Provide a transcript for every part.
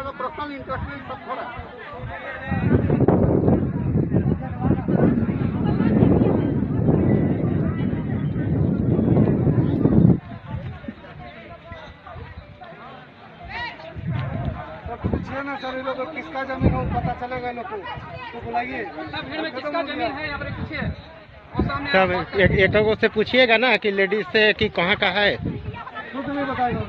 मेरा personal interest में सब थोड़ा पूछिए ना सर, ये लोग किसका जमीन हो पता चलेगा लोग को, तो बुलाइए भीड़ में किसका जमीन है, यहाँ पर पूछिए सब एक लोगों से पूछिएगा ना कि लेडीज से कि कहाँ का है, खुद में बताएगा।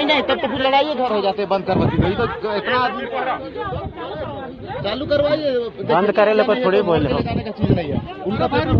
नहीं तब तो फिर लड़ाई घर हो जाते, बंद करवाती तो इतना आदमी चालू करवाइए, बंद करे लोग थोड़ी बोले जाने का चीज नहीं है उनका पहले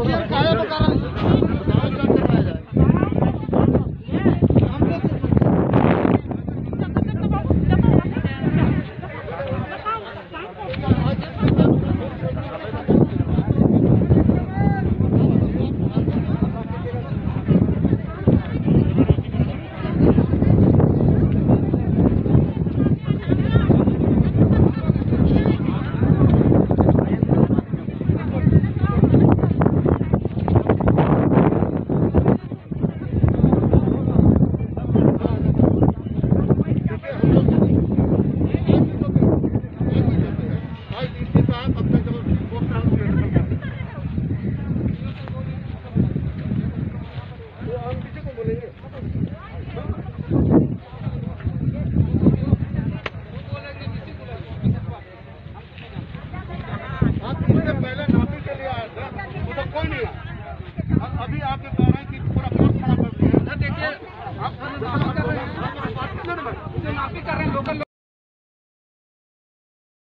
नापी के लिए आया था, वो तो कोई नहीं, अभी आपके